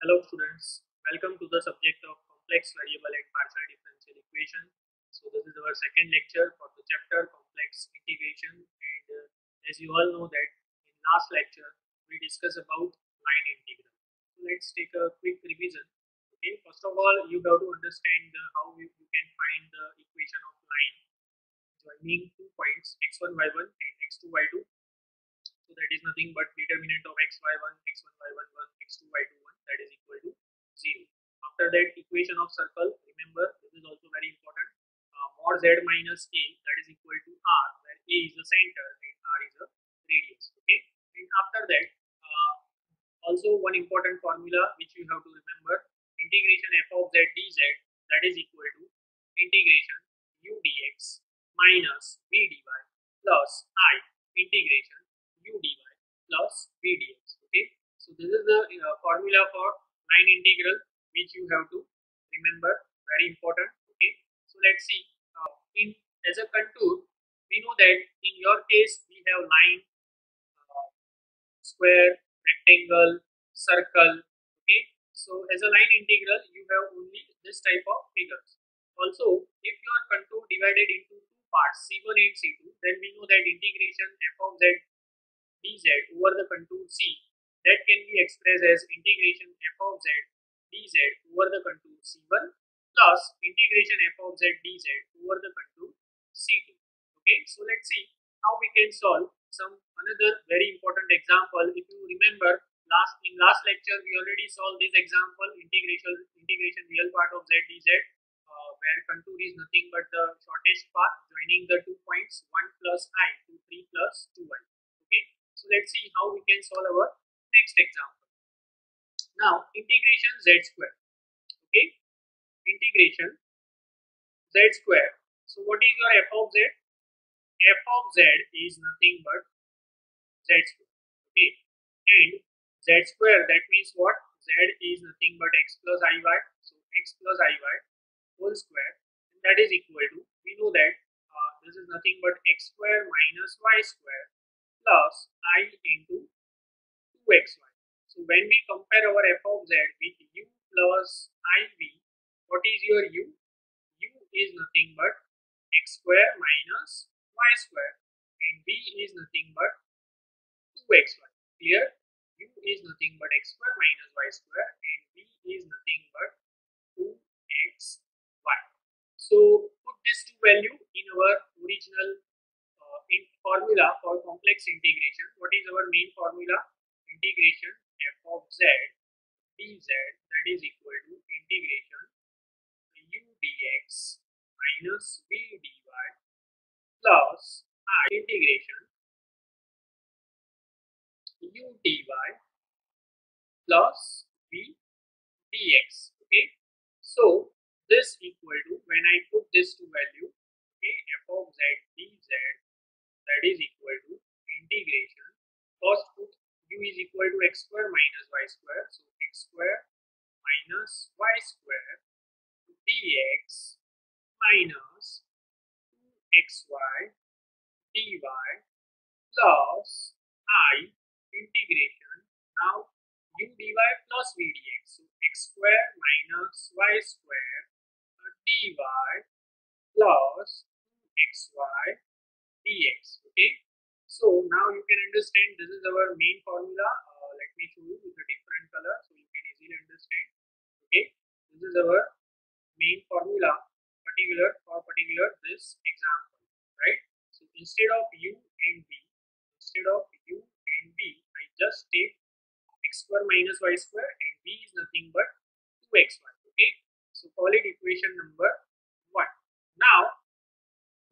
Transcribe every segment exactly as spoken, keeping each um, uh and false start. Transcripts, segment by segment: Hello students, welcome to the subject of complex variable and partial differential equation. So this is our second lecture for the chapter complex integration, and uh, as you all know that in last lecture we discussed about line integral. So let's take a quick revision. Okay, first of all you have to understand the, how you, you can find the equation of line joining two points x one y one and x two y two. So that is nothing but determinant of x y one, x one y one one, x two y two one, that is equal to zero. After that, equation of circle, remember this is also very important, uh, mod z minus a, that is equal to r, where a is the center and r is the radius. Okay, and after that uh, also one important formula which you have to remember, integration f of z dz, that is equal to integration u dx minus v dy plus I integration u dy plus v dx. Okay, so this is the uh, formula for line integral which you have to remember, very important. Okay, so let's see uh, in as a contour we know that in your case we have line, uh, square, rectangle, circle. Okay, so as a line integral you have only this type of figures. Also if your contour divided into two parts c one and c two, then we know that integration f of z dz over the contour C, that can be expressed as integration f of z dz over the contour C one plus integration f of z dz over the contour C two. Okay, so let's see how we can solve some another very important example. If you remember last in last lecture we already solved this example, integration integration real part of z dz, uh, where contour is nothing but the shortest path joining the two points one plus I to three plus two y. Okay, so let's see how we can solve our next example. Now integration z square. Okay, integration z square. So what is your f of z? F of z is nothing but z square. Okay, and z square, that means what? Z is nothing but x plus I y. So x plus I y whole square, and that is equal to, we know that uh, this is nothing but x square minus y square plus I into two x y. So when we compare our f of z with u plus iv, what is your u? U is nothing but x square minus y square, and v is nothing but two x y. Here u is nothing but x square minus y square and v is nothing but two x y. So put this two value in our original in formula for complex integration. What is our main formula? Integration f of z dz, that is equal to integration u dx minus v dy plus I integration u dy plus v dx. Okay, so this equal to, when I put this two value, okay, f of z dz, that is equal to integration, first put u is equal to x square minus y square, so x square minus y square dx minus two x y dy plus I integration, now u dy plus v dx, so x square minus y square dy plus two x y dx. Okay, so now you can understand this is our main formula. Uh, let me show you with a different color so you can easily understand. Okay, this is our main formula particular for particular this example, right? So instead of u and v, instead of u and v, I just take x square minus y square and v is nothing but two x y. Okay, so call it equation number one. Now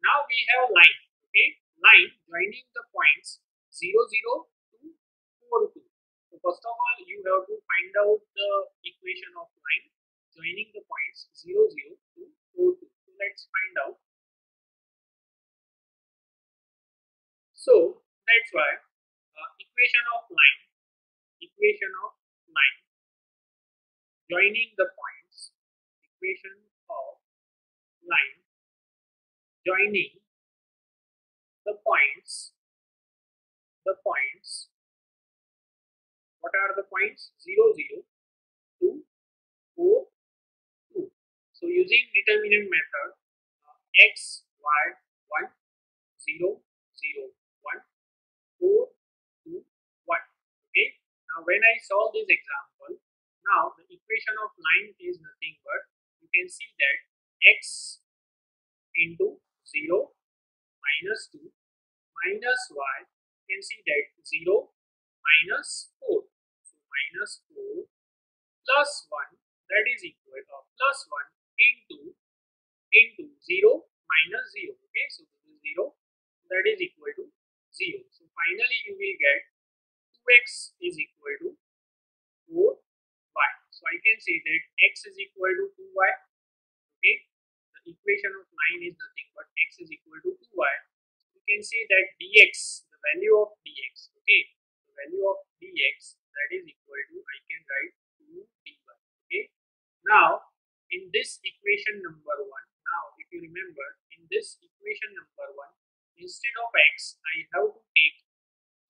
now we have line. Okay, line joining the points zero zero to four two. So first of all you have to find out the equation of line joining the points zero zero to four two. So let's find out. So that's why uh, equation of line equation of line joining the points equation of line joining the points, the points, what are the points? zero, zero to four, two. So using determinant method, uh, x, y, one, zero, zero, one, four, two, one. Okay, now when I solve this example, now the equation of line is nothing but you can see that x into zero minus two minus y, you can see that zero minus four, so minus four plus one, that is equal to plus one into into zero minus zero. Okay, so this is zero, that is equal to zero. So finally you will get two x is equal to four y. So I can say that x is equal to two y. Okay, the equation of line is nothing but x is equal to two y. You can see that dx, the value of dx, okay, the value of dx, that is equal to, I can write two dy. Okay, now in this equation number one, now if you remember, in this equation number one, instead of x I have to take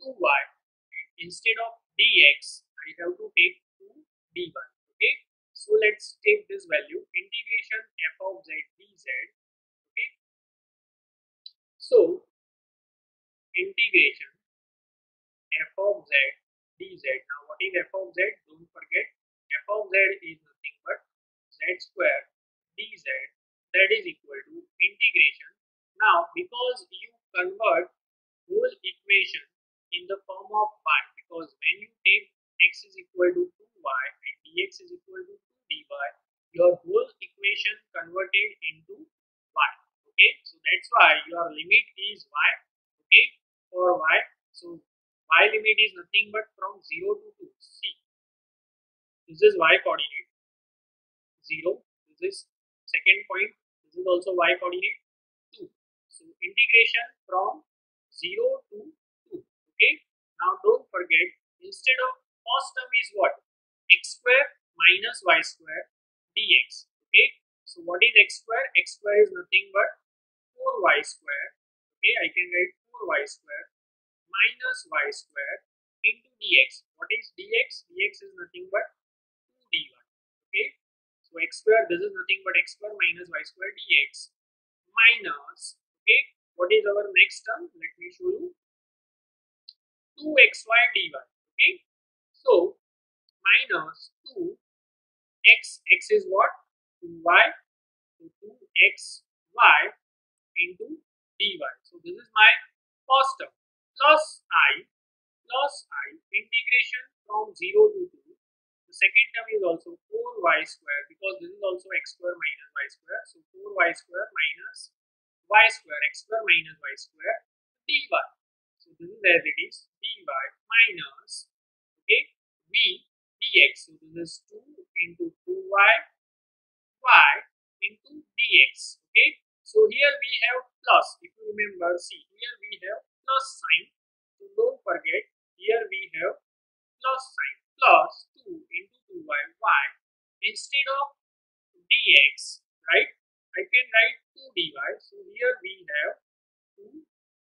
two y, and instead of dx I have to take two dy. Okay, so let's take this value, integration f of z dz. Okay, so integration f of z dz. Now what is f of z? Don't forget, f of z is nothing but z square dz, that is equal to integration. Now because you convert whole equation in the form of y, because when you take x is equal to two y and dx is equal to two dy, your whole equation converted into y. Okay, so that's why your limit is y. Okay, for y, so y limit is nothing but from zero to two. See, this is y coordinate zero, this is second point, this is also y coordinate. So integration from zero to two. Okay, now don't forget, instead of first term is what? X square minus y square dx. Okay, so what is x square? X square is nothing but four y square. Okay, I can write four y square minus y square into dx. What is dx? Dx is nothing but two dy. Okay, so x square, this is nothing but x square minus y square dx minus, okay, what is our next term? Let me show you, two x y dy. Okay, so minus two x, x is what? two y, so two x y into dy. So this is my first term, plus I plus I integration from zero to two. The second term is also four y square, because this is also x square minus y square, so four y square minus y square, x square minus y square dy. So this is as it is, dy minus, okay, v dx. So this is two into two y, y into dx. Okay, so here we have plus, if you remember, see here we have plus sign, so don't forget, here we have plus sign, plus two into two y, y instead of dx, right? I can write two dy, so here we have two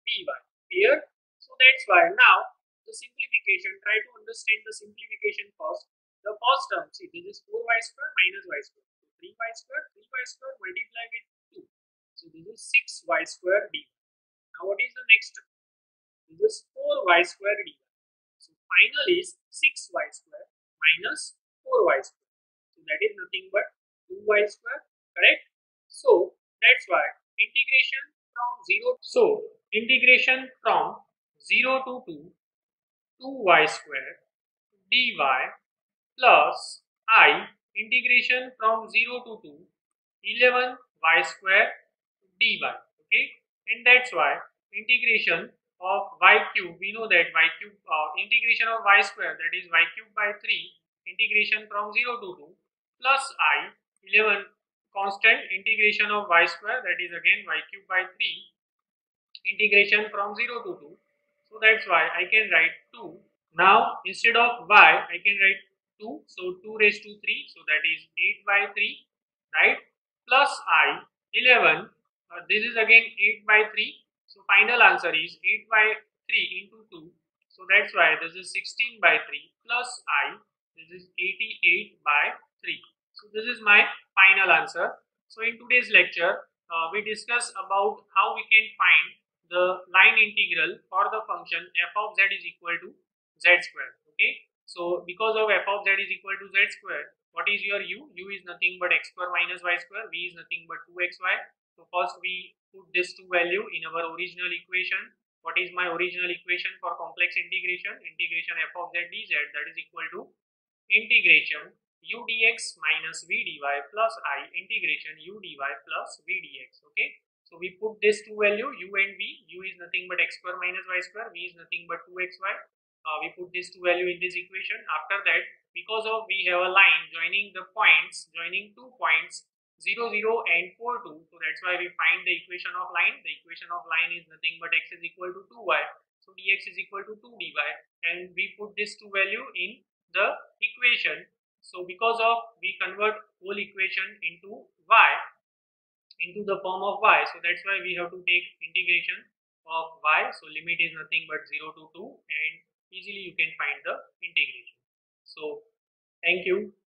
dy here. So that's why, now the simplification, try to understand the simplification first. The first term, see, this is four y square minus y square, so three y square, three y square multiply with two, so this is six y square dy. Now what is the next term? This is four y square dy. So finally is six y square minus four y square, so that is nothing but two y square, correct? So that's why integration from zero, so integration from zero to two, two y square dy plus I integration from zero to two, eleven y square dy. Okay, and that's why integration of y cube, we know that y cube, uh, integration of y square, that is y cube by three, integration from zero to two plus I, eleven constant, integration of y square, that is again y cube by three, integration from zero to two. So that's why I can write two. Now instead of y I can write two, so two raised to three, so that is eight by three, right? Plus I eleven, uh, this is again eight by three, so final answer is eight by three into two. So that's why this is sixteen by three plus I, this is eighty-eight by three. So this is my final answer. So in today's lecture, uh, we discuss about how we can find the line integral for the function f of z is equal to z squared. Okay. So because of f of z is equal to z squared, what is your u? U is nothing but x square minus y square. V is nothing but two x y. So first we put this two value in our original equation. What is my original equation for complex integration? Integration f of z dz, that is equal to integration u dx minus v dy plus I integration u dy plus v dx. Okay. So we put this two value, u and v. U is nothing but x square minus y square. V is nothing but two x y. Uh, we put this two value in this equation. After that, because of we have a line joining the points, joining two points zero zero and four two, so that's why we find the equation of line. The equation of line is nothing but x is equal to two y, so dx is equal to two dy, and we put this two value in the equation. So because of we convert whole equation into y, into the form of y, so that's why we have to take integration of y. So limit is nothing but zero to two, and easily you can find the integration. So thank you.